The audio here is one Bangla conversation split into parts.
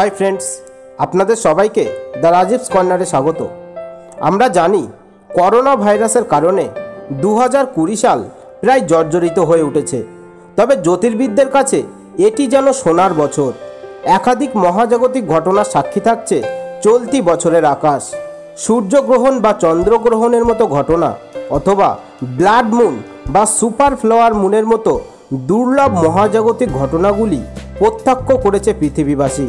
हाय फ्रेंड्स आपनादेर सबाइके दा राजीव्स कर्नारे स्वागत। आमरा जानी करोना भाइरासेर कारणे 2020 साल प्राय जर्जरित हये उठेछे, तबे ज्योतिर्विददेर काछे एटी जेन सोनार बछर। एकाधिक महाजागतिक घटनार साक्षी थाकछे चलती बछरेर आकाश। सूर्यग्रहण बा चंद्रग्रहणेर मतो घटना अथवा ब्लाड मुन बा सुपार फ्लावर मुनेर मतो दुर्लभ महाजागतिक घटनागुली प्रत्यक्ष करेছে पृथिवीবাসী।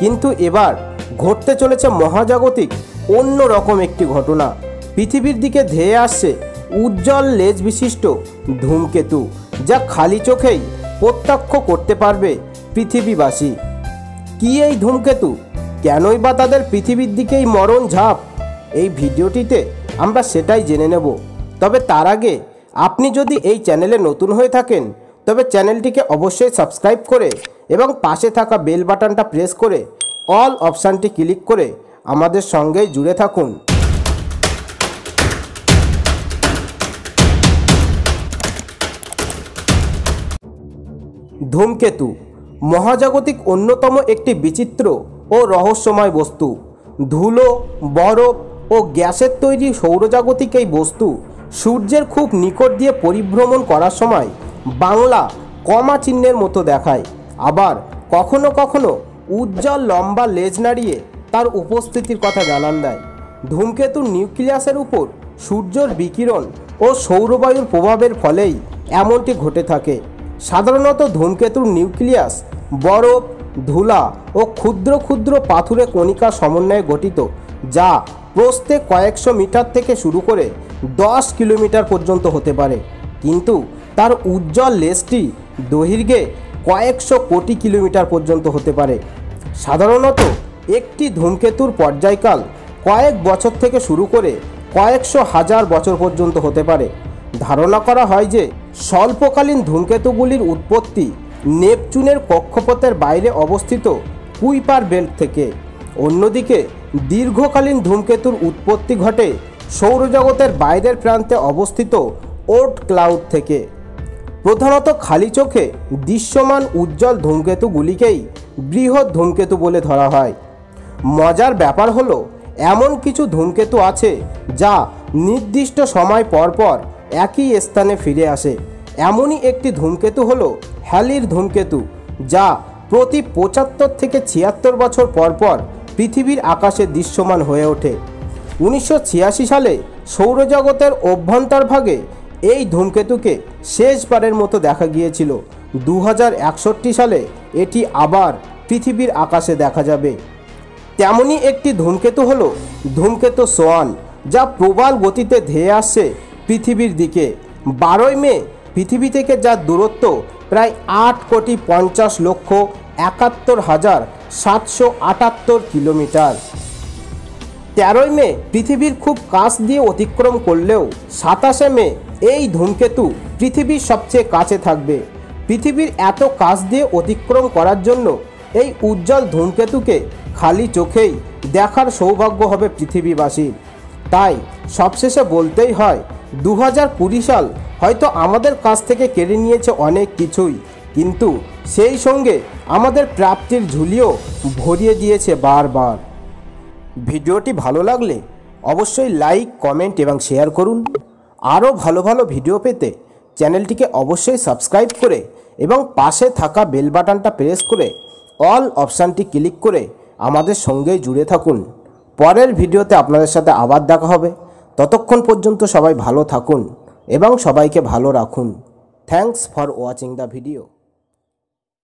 किन्तु एबार घटते चलेছে महाजागतिक अन्य रकम एकटी घटना। पृथिवीर दिके धेये आसছে उज्जवल लेज विशिष्ट धूमकेतु, जा खाली चोखेई प्रत्यक्ष करते पारবে पृथिवीবাসী। कि এই धूमकेतु केनই বা তাদের পৃথিবীর দিকেই মরণ ঝাঁপ, এই ভিডিওটিতে আমরা সেটাই জেনে নেব। তবে তার আগে আপনি যদি এই চ্যানেলে নতুন হয়ে থাকেন তবে চ্যানেলটিকে অবশ্যই সাবস্ক্রাইব করে এবং পাশে থাকা বেল বাটনটা প্রেস করে অল অপশানটি ক্লিক করে আমাদের সঙ্গে জুড়ে থাকুন। ধূমকেতু মহাজাগতিক অন্যতম একটি বিচিত্র ও রহস্যময় বস্তু। ধুলো, বরফ ও গ্যাসের তৈরি সৌরজাগতিক এই বস্তু সূর্যের খুব নিকট দিয়ে পরিভ্রমণ করার সময় বাংলা কমা চিহ্নের মতো দেখায়। আবার কখনো কখনো উজ্জ্বল লম্বা লেজ নাড়িয়ে তার উপস্থিতির কথা জানান দেয়। ধূমকেতুর নিউক্লিয়াসের উপর সূর্যের বিকিরণ ও সৌরবায়ুর প্রভাবের ফলেই এমনটি ঘটে থাকে। সাধারণত ধূমকেতুর নিউক্লিয়াস বরফ, ধুলা ও ক্ষুদ্র ক্ষুদ্র পাথুরে কণিকা সমন্বয়ে গঠিত, যা প্রস্থে কয়েকশো মিটার থেকে শুরু করে 10 কিলোমিটার পর্যন্ত হতে পারে। কিন্তু তার উজ্জ্বল লেজটি দৈর্ঘ্যে কয়েকশো কোটি কিলোমিটার পর্যন্ত হতে পারে। সাধারণত একটি ধূমকেতুর পর্যায়কাল কয়েক বছর থেকে শুরু করে কয়েকশো হাজার বছর পর্যন্ত হতে পারে। ধারণা করা হয় যে স্বল্পকালীন ধূমকেতুগুলির উৎপত্তি নেপচুনের কক্ষপথের বাইরে অবস্থিত কুইপার বেল্ট থেকে। অন্যদিকে দীর্ঘকালীন ধূমকেতুর উৎপত্তি ঘটে সৌরজগতের বাইরের প্রান্তে অবস্থিত ওট ক্লাউড থেকে। প্রধানত খালি চোখে দৃশ্যমান উজ্জ্বল ধূমকেতুগুলিকেই বৃহৎ ধূমকেতু বলে ধরা হয়। মজার ব্যাপার হলো এমন কিছু ধূমকেতু আছে যা নির্দিষ্ট সময় পরপর একই স্থানে ফিরে আসে। এমনই একটি ধূমকেতু হলো হ্যালির ধূমকেতু, যা প্রতি 75 থেকে 76 বছর পরপর পৃথিবীর আকাশে দৃশ্যমান হয়ে ওঠে। 1986 সালে সৌরজগতের অভ্যন্তরভাগে এই ধূমকেতুকে শেষবারের মতো দেখা গিয়েছিল। 2061 সালে এটি আবার পৃথিবীর আকাশে দেখা যাবে। তেমনই একটি ধূমকেতু হলো ধূমকেতু সোয়ান, যা প্রবল গতিতে ধেয়ে আসছে পৃথিবীর দিকে। 12 মে পৃথিবী থেকে যার দূরত্ব প্রায় 8,50,71,778 কিলোমিটার। 13 মে পৃথিবীর খুব কাছ দিয়ে অতিক্রম করলেও 27 মে এই ধূমকেতু পৃথিবীর সবচেয়ে কাছে থাকবে। পৃথিবীর এত কাছ দিয়ে অতিক্রম করার জন্য এই উজ্জ্বল ধূমকেতুকে খালি চোখেই দেখার সৌভাগ্য হবে পৃথিবীবাসীর। তাই সবশেষে বলতেই হয় 2020 সাল হয়তো আমাদের কাছ থেকে কেড়ে নিয়েছে অনেক কিছুই, কিন্তু সেই সঙ্গে আমাদের প্রাপ্তির ঝুলিও ভরিয়ে দিয়েছে বারবার। ভিডিওটি ভালো লাগলে অবশ্যই লাইক, কমেন্ট এবং শেয়ার করুন। আরও ভালো ভালো ভিডিও পেতে চ্যানেলটিকে অবশ্যই সাবস্ক্রাইব করে এবং পাশে থাকা বেল বাটনটা প্রেস করে অল অপশানটি ক্লিক করে আমাদের সঙ্গে জুড়ে থাকুন। পরের ভিডিওতে আপনাদের সাথে আবার দেখা হবে। ততক্ষণ পর্যন্ত সবাই ভালো থাকুন এবং সবাইকে ভালো রাখুন। Thanks for watching the video.